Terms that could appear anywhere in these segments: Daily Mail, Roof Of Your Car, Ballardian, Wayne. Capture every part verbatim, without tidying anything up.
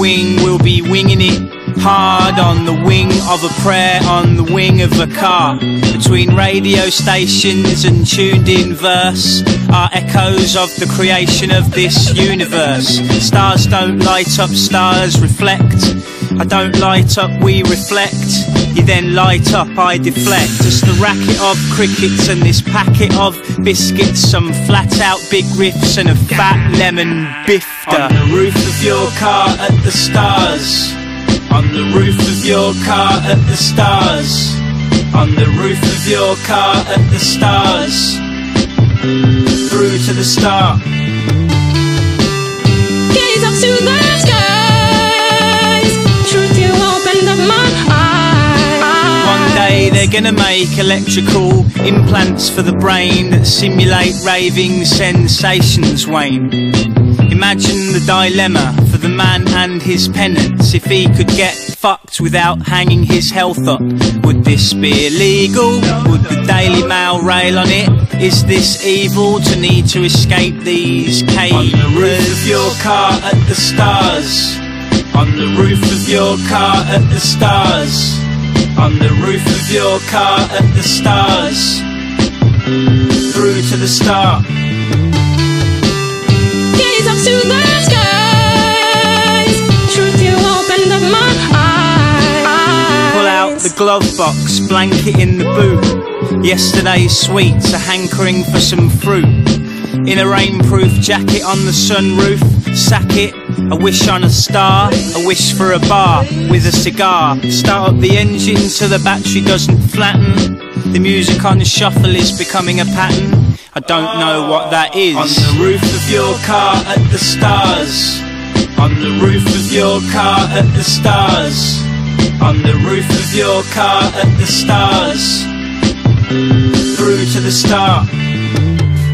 wing, we'll be winging it hard on the wing of a prayer, on the wing of a car. Between radio stations and tuned in verse are echoes of the creation of this universe. Stars don't light up, stars reflect. I don't light up, we reflect. You then light up, I deflect. Just the racket of crickets and this packet of biscuits, some flat out big riffs and a fat lemon bifter. On the roof of your car at the stars. On the roof of your car at the stars. On the roof of your car at the stars. Through to the star. Gaze up to the skies. Truth, you opened up my eyes. One day they're gonna make electrical implants for the brain that simulate raving sensations, Wayne. Imagine the dilemma for the man and his penance. If he could get fucked without hanging his health up, would this be illegal? Would the Daily Mail rail on it? Is this evil to need to escape these cages? On the roof of your car at the stars. On the roof of your car at the stars. On the roof of your car at the stars. Through to the star. Gaze up to the skies. Truth, you opened up my eyes. Pull out the glove box, blanket in the boot. Yesterday's sweets, a hankering for some fruit. In a rainproof jacket on the sunroof, sack it. A wish on a star, a wish for a bar with a cigar. Start up the engine so the battery doesn't flatten. The music on the shuffle is becoming a pattern. I don't know what that is. On the roof of your car at the stars. On the roof of your car at the stars. On the roof of your car at the stars. Through to the star.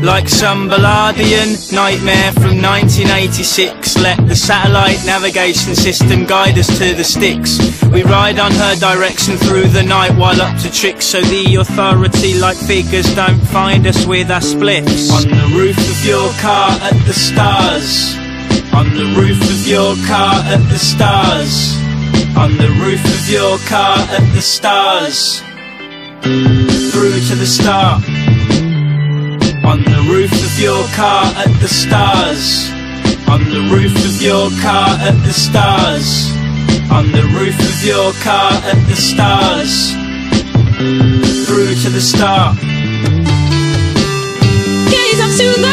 Like some Ballardian nightmare from nineteen eighty-six, let the satellite navigation system guide us to the sticks. We ride on her direction through the night while up to tricks, so the authority-like figures don't find us with our spliffs. On the roof of your car at the stars. On the roof of your car at the stars. On the roof of your car at the stars. Through to the star. On the roof of your car at the stars. On the roof of your car at the stars. On the roof of your car at the stars. Through to the star. Gaze up to the